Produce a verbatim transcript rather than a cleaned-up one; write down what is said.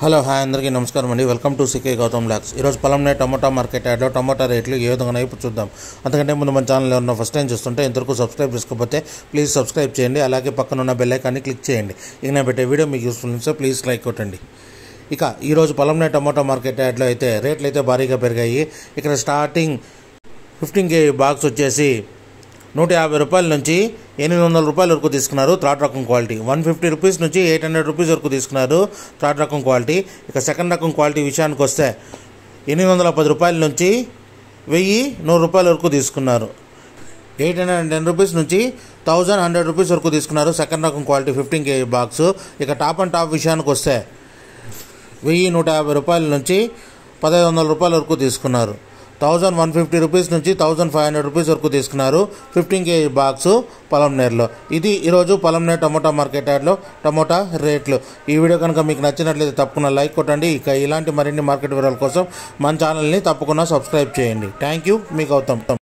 Hello hi అందరికీ నమస్కారం అండి. Welcome to CK Gautam vlogs. ఈరోజు పలమనేర్ టమాటా మార్కెట్ యార్డ్లో టమాటా రేట్లు ఏ విధంగా ఇప్పుడు చూద్దాం. అంతకంటే ముందు మన ఛానల్ ఎవరైనా ఫస్ట్ టైం చూస్తుంటే ఇంతవరకు సబ్స్క్రైబ్ చేసుకోకపోతే ప్లీజ్ సబ్స్క్రైబ్ చేయండి. అలాగే పక్కన ఉన్న బెల్ ఐకాన్ని క్లిక్ చేయండి. ఇక నేను పెట్టే వీడియో మీకు యూస్ఫుల్ ఉంటే ప్లీజ్ లైక్ కొట్టండి. ఇక ఈరోజు పలమనేర్ టమాటా మార్కెట్ యార్డ్లో అయితే రేట్లు అయితే భారీగా పెరిగాయి. ఇక్కడ స్టార్టింగ్ ఫిఫ్టీన్ కేజీ బాక్స్ వచ్చేసి నూట యాభై రూపాయల నుంచి ఎనిమిది వందల రూపాయల వరకు తీసుకున్నారు. థర్డ్ రకం క్వాలిటీ వన్ ఫిఫ్టీ రూపీస్ నుంచి ఎయిట్ హండ్రెడ్ రూపీస్ వరకు తీసుకున్నారు థర్డ్ రకం క్వాలిటీ. ఇక సెకండ్ రకం క్వాలిటీ విషయానికి వస్తే ఎనిమిది వందల పది రూపాయల నుంచి వెయ్యి నూరు రూపాయల వరకు తీసుకున్నారు. Eight hundred and ten rupees నుంచి థౌజండ్ హండ్రెడ్ రూపీస్ వరకు తీసుకున్నారు సెకండ్ రకం క్వాలిటీ ఫిఫ్టీన్ కేజీ బాక్స్. ఇక టాప్ అండ్ టాప్ విషయానికి వస్తే వెయ్యి నూట యాభై రూపాయల నుంచి పదహైదు వందల రూపాయల వరకు తీసుకున్నారు. థౌజండ్ వన్ ఫిఫ్టీ రూపీస్ నుంచి థౌజండ్ ఫైవ్ హండ్రెడ్ రూపీస్ వరకు తీసుకున్నారు ఫిఫ్టీన్ కేజీ బాక్సు పలమనేర్లో. ఇది ఈరోజు పలమనేర్ టమోటా మార్కెట్ యార్డ్లో టమోటా రేట్లు. ఈ వీడియో కనుక మీకు నచ్చినట్లయితే తప్పకుండా లైక్ కొట్టండి. ఇక ఇలాంటి మరిన్ని మార్కెట్ వివరాల కోసం మన ఛానల్ని తప్పకుండా సబ్స్క్రైబ్ చేయండి. Thank you. మీ గౌతమ్.